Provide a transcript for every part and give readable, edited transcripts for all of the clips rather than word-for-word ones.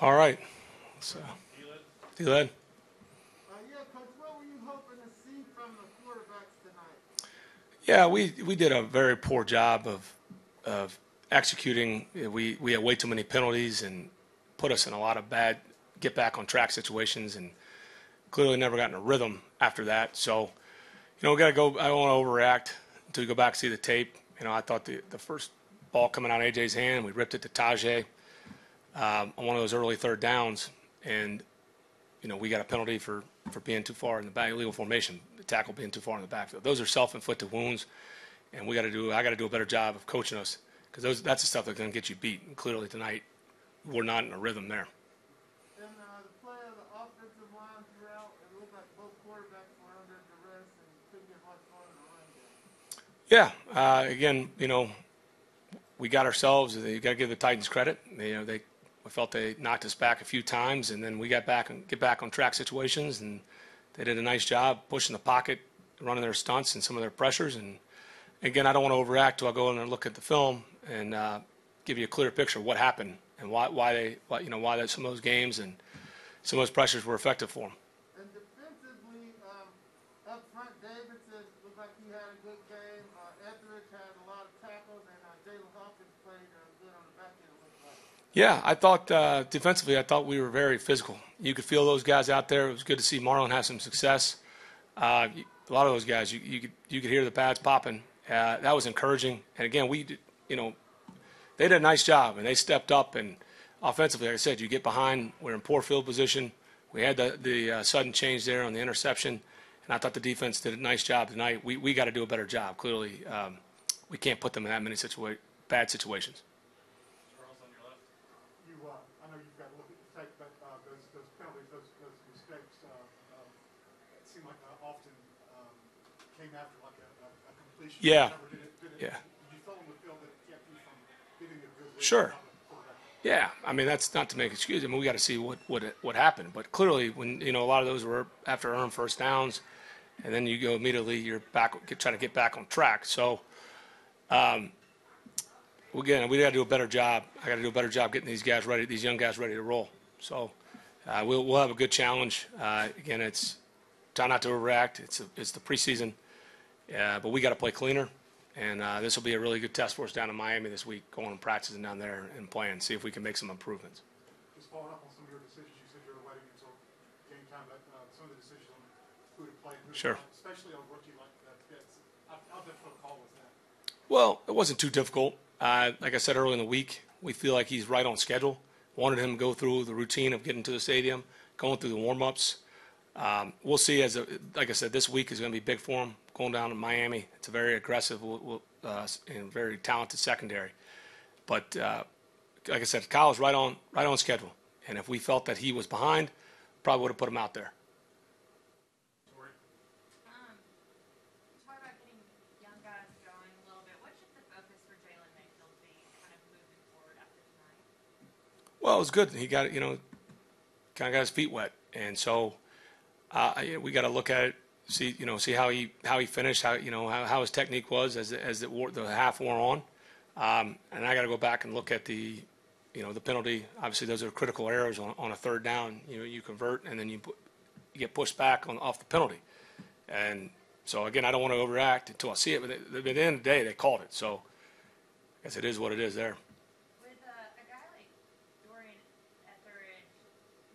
All right. So, D-Led. Yeah, Coach, what were you hoping to see from the quarterbacks tonight? Yeah, we did a very poor job of executing. We had way too many penalties and put us in a lot of bad get-back-on-track situations and clearly never got in a rhythm after that. So, we got to go. I don't want to overreact until we go back and see the tape. I thought the first ball coming out of AJ's hand, we ripped it to Tajay on one of those early third downs, and we got a penalty for being too far in the back, illegal formation, the tackle being too far in the backfield. Those are self-inflicted wounds, and I got to do a better job of coaching us, because that's the stuff that's going to get you beat. And clearly tonight, we're not in a rhythm there. And the play of the offensive line throughout, it looked like both quarterbacks were under duress and couldn't get much far in the run game. Yeah, again, we got ourselves. You got to give the Titans credit. I felt they knocked us back a few times, and then we got back and get back on track situations, and they did a nice job pushing the pocket, running their stunts and some of their pressures. And again, I don't want to overreact till I go in there and look at the film and give you a clear picture of what happened and why some of those games and some of those pressures were effective for them. And defensively, up front, Davidson looked like he had a good game. Etheridge had a lot of tackles, and Jalen Hawkins played good on the back end. Yeah, I thought defensively, I thought we were very physical. You could feel those guys out there. It was good to see Marlon have some success. A lot of those guys, you could hear the pads popping. That was encouraging. And again, they did a nice job and they stepped up. And offensively, like I said, you get behind. We're in poor field position. We had the sudden change there on the interception, and I thought the defense did a nice job tonight. We got to do a better job. Clearly, we can't put them in that many bad situations. After like a completion. Yeah. Yeah. You fell in the field that it kept you from getting a good lead. Sure. Yeah. That's not to make excuses. We got to see what happened. But clearly, when a lot of those were after earned first downs, and then you go immediately, you're back, trying to get back on track. So, again, we got to do a better job. I got to do a better job getting these young guys ready to roll. So, we'll have a good challenge. Again, it's try not to overreact. It's the preseason. Yeah, but we got to play cleaner, and this will be a really good test for us down in Miami this week, going and practicing down there and playing, see if we can make some improvements. Just following up on some of your decisions, you said you were waiting until game time, but some of the decisions on who to play and who to play, especially on a rookie like Fitz. How difficult a call was that? Well, it wasn't too difficult. Like I said earlier in the week, we feel like he's right on schedule. Wanted him to go through the routine of getting to the stadium, going through the warm-ups. We'll see. Like I said, this week is going to be big for him. Going down to Miami, it's a very aggressive and very talented secondary. But like I said, Kyle's right on schedule. And if we felt that he was behind, probably would have put him out there. You talk about getting young guys going a little bit. What should the focus for Jaylen Mitchell be, kind of moving forward after tonight? Well, it was good. He got kind of got his feet wet, and so. We got to look at it, see how he finished, how his technique was as the half wore on, and I got to go back and look at the penalty. Obviously, those are critical errors on a third down. You convert and then you get pushed back off the penalty, and so again, I don't want to overreact until I see it. But at the end of the day, they called it, so I guess it is what it is there. With a guy like Dorian at Etheridge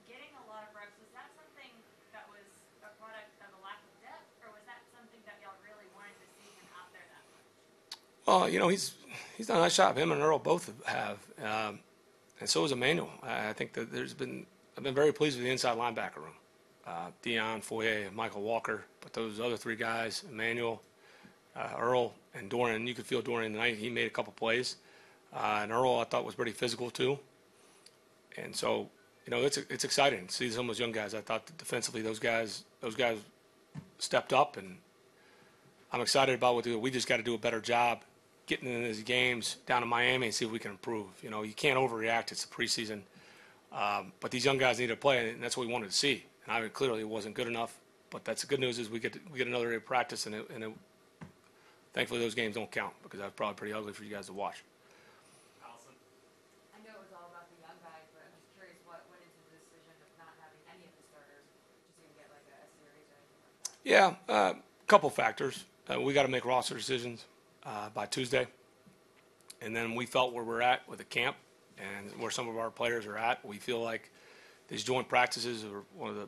getting a lot of reps, was that something that was a product of a lack of depth, or was that something that y'all really wanted to see him out there that much? Well, he's done a nice job. Him and Earl both have, and so is Emmanuel. I think that I've been very pleased with the inside linebacker room. Deion, Foyer, and Michael Walker, but those other three guys, Emmanuel, Earl, and Dorian, you could feel Dorian tonight. He made a couple plays. And Earl, I thought, was pretty physical too. And so, it's exciting to see some of those young guys. I thought that defensively those guys stepped up, and I'm excited about what they do. We just got to do a better job getting in these games down in Miami and see if we can improve. You can't overreact. It's the preseason. But these young guys need to play, and that's what we wanted to see. And clearly it wasn't good enough, but that's the good news is we get another day of practice, and thankfully those games don't count because that was probably pretty ugly for you guys to watch. I know it was all about the young guys, but I'm just curious what Yeah, a couple factors. We got to make roster decisions by Tuesday. And then we felt where we're at with the camp and where some of our players are at. We feel like these joint practices are one of the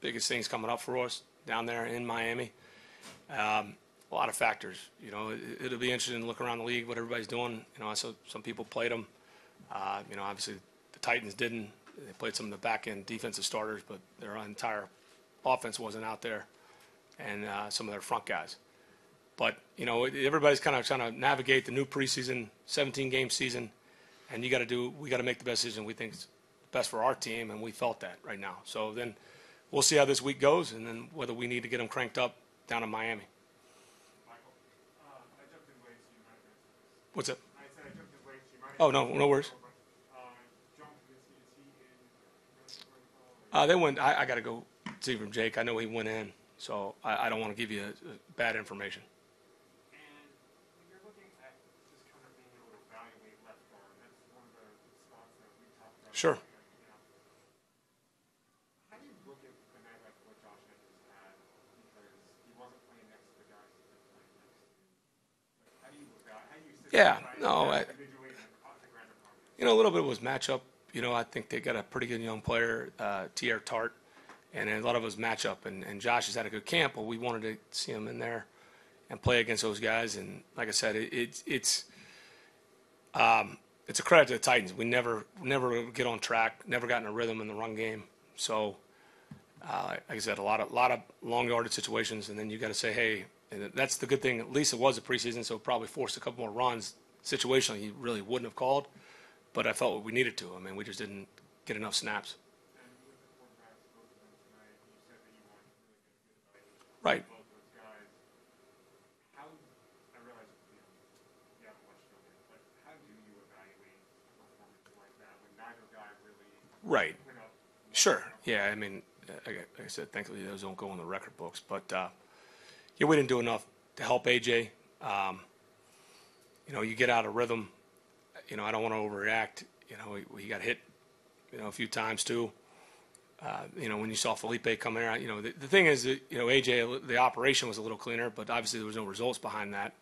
biggest things coming up for us down there in Miami. A lot of factors. You know, it'll be interesting to look around the league, what everybody's doing. You know, I saw some people played them. You know, obviously the Titans didn't. They played some of the back-end defensive starters, but their entire offense wasn't out there, and some of their front guys. But, you know, everybody's kind of trying to navigate the new preseason, 17-game season, and we got to make the best decision we think is best for our team, and we felt that right now. So then we'll see how this week goes and then whether we need to get them cranked up down in Miami. Michael, I jumped in way too much. What's up? I said I jumped in way too much. Oh, no worries. They went. I got to go see from Jake. I know he went in, so I don't want to give you bad information. And when you're looking at just kind of being able to evaluate left guard, that's one of the spots that we talked about. Sure. How do you look at a night like what Josh Andrews had because he wasn't playing next to the guys that were playing next to him? Like, how do you look at that? How do you sit there individually and on the grander context? You know, a little bit was matchup. You know, I think they got a pretty good young player, T.R. Tartt, and a lot of us match up. And Josh has had a good camp, but we wanted to see him in there and play against those guys. And like I said, it's a credit to the Titans. We never get on track, never got in a rhythm in the run game. So, like I said, a lot of long yardage situations. And then you got to say, hey, and that's the good thing. At least it was a preseason, so it probably forced a couple more runs situationally you really wouldn't have called. But I felt we needed to. I mean, we just didn't get enough snaps. Right. Right. Sure. Yeah. I mean, like I said, thankfully those don't go in the record books. But yeah, we didn't do enough to help AJ. You know, you get out of rhythm. You know, I don't want to overreact. You know, he got hit, you know, a few times too. You know, when you saw Felipe come in, you know, the thing is that, you know, AJ, the operation was a little cleaner, but obviously there was no results behind that.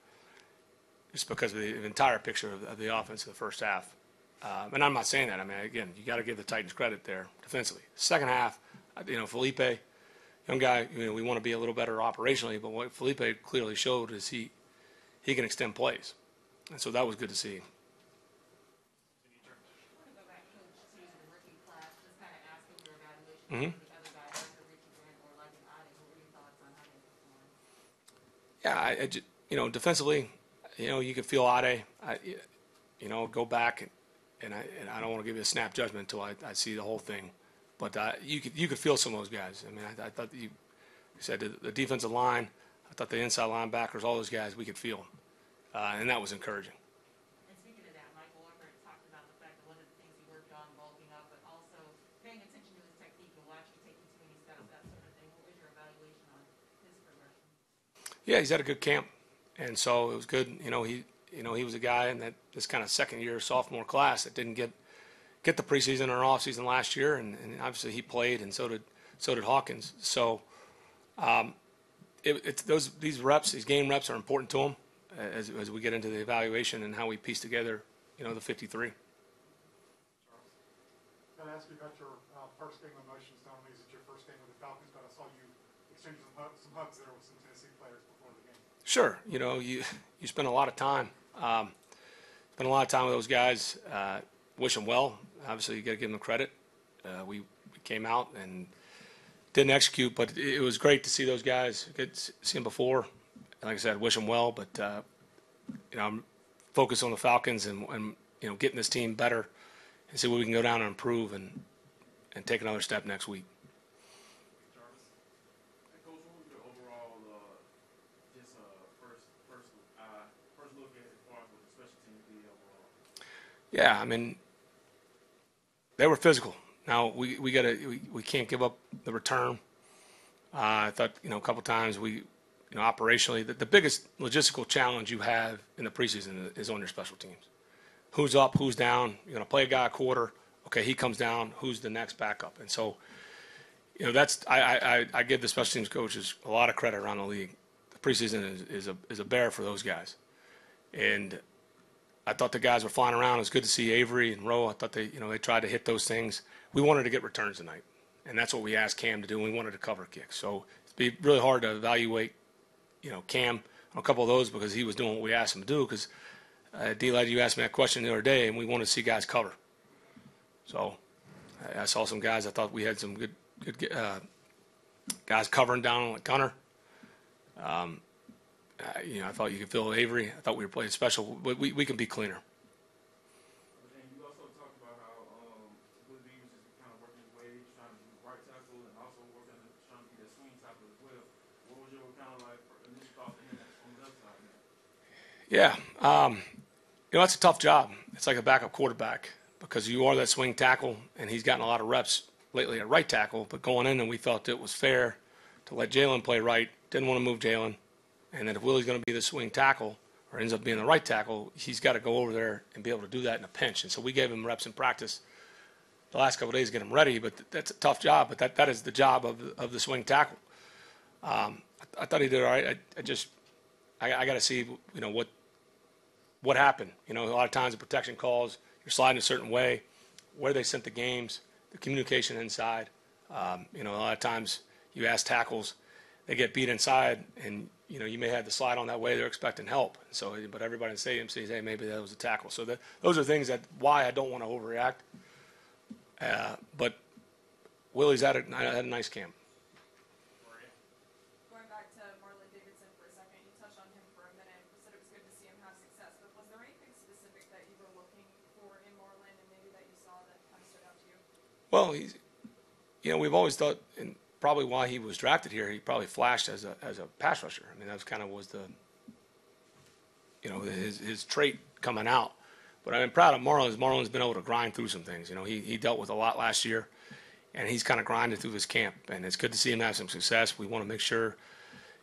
It's because of the entire picture of the offense of the first half. And I'm not saying that. I mean, again, you got to give the Titans credit there defensively. Second half, you know, Felipe, young guy, you know, we want to be a little better operationally, but what Felipe clearly showed is he can extend plays. And so that was good to see. Mm-hmm. Yeah, you know, defensively, you know, you could feel Ade. You know, go back, and I don't want to give you a snap judgment until I see the whole thing. But you could feel some of those guys. I mean, I thought you said the defensive line. I thought the inside linebackers, all those guys, we could feel them, and that was encouraging. Yeah, he's had a good camp, and so it was good. You know, he was a guy in that this kind of second-year sophomore class that didn't get the preseason or offseason last year, and obviously he played, and so did Hawkins. So, these reps, these game reps, are important to him as we get into the evaluation and how we piece together, you know, the 53. Charles, can I ask you about your first game of emotions? Not only is it your first game with the Falcons, but I saw you exchange some hugs there with some Tennessee players. Sure. You know, you spend a lot of time. Spend a lot of time with those guys. Wish them well. Obviously, you got to give them credit. We came out and didn't execute, but it was great to see those guys. Good to see them before. Like I said, wish them well, but, you know, I'm focused on the Falcons and, you know, getting this team better and see where we can go down and improve and take another step next week. Yeah, I mean, they were physical. Now we can't give up the return. I thought, you know, a couple times you know, operationally, the biggest logistical challenge you have in the preseason is on your special teams. Who's up? Who's down? You're gonna play a guy a quarter. Okay, he comes down. Who's the next backup? And so, you know, that's I give the special teams coaches a lot of credit around the league. The preseason is a bear for those guys, and I thought the guys were flying around. It was good to see Avery and Roe. I thought they tried to hit those things. We wanted to get returns tonight, and that's what we asked Cam to do. We wanted to cover kicks, so it'd be really hard to evaluate, Cam on a couple of those because he was doing what we asked him to do. Because D-Lad, you asked me that question the other day, and we wanted to see guys cover. So I saw some guys. I thought we had some good guys covering down like Gunner. I thought you could feel Avery. I thought we were playing special. But we can be cleaner. And you also talked about how Wood Beemer is kind of working his way, trying to do right tackle, and also working trying to be a swing tackle as well. What was your kind of like initial thought on the left side? Yeah. That's a tough job. It's like a backup quarterback because you are that swing tackle, and he's gotten a lot of reps lately at right tackle. But going in, and we felt it was fair to let Jalen play right. Didn't want to move Jalen. And then if Willie's going to be the swing tackle or ends up being the right tackle, he's got to go over there and be able to do that in a pinch. And so we gave him reps in practice the last couple of days to get him ready. But that's a tough job. But that is the job of the swing tackle. I thought he did all right. I got to see, what happened. A lot of times the protection calls, you're sliding a certain way, where they sent the games, the communication inside. A lot of times you ask tackles, they get beat inside, and you may have the slide on that way. They're expecting help. So, but everybody in the stadium sees, hey, maybe that was a tackle. So those are things that why I don't want to overreact. But Willie's had a nice camp. Going back to Marla Davidson for a second, you touched on him for a minute. You said it was good to see him have success. But was there anything specific that you were looking for in Marlon and maybe that you saw that kind of stood out to you? Well, he's, we've always thought in. Probably why he was drafted here, he probably flashed as a pass rusher. I mean, that was kind of his trait coming out. But I've been proud of Marlon. Marlon's been able to grind through some things. He dealt with a lot last year, and he's kind of grinded through this camp. And it's good to see him have some success. We want to make sure,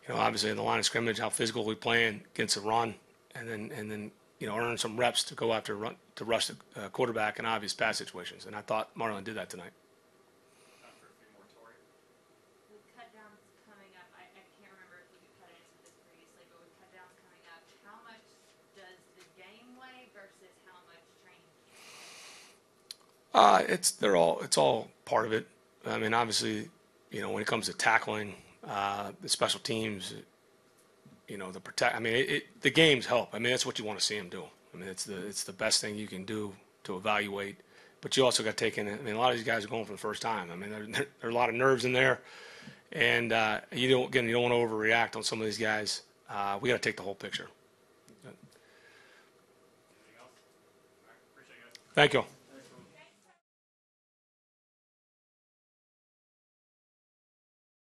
obviously in the line of scrimmage, how physical we're playing against the run, and then earn some reps to go after run, to rush the quarterback in obvious pass situations. And I thought Marlon did that tonight. It's all part of it. I mean, obviously, when it comes to tackling, the special teams, the protect. I mean, the games help. I mean, that's what you want to see them do. I mean, it's the best thing you can do to evaluate. But you also got to take in. I mean, a lot of these guys are going for the first time. I mean, there are a lot of nerves in there, and you don't want to overreact on some of these guys. We got to take the whole picture. Thank you.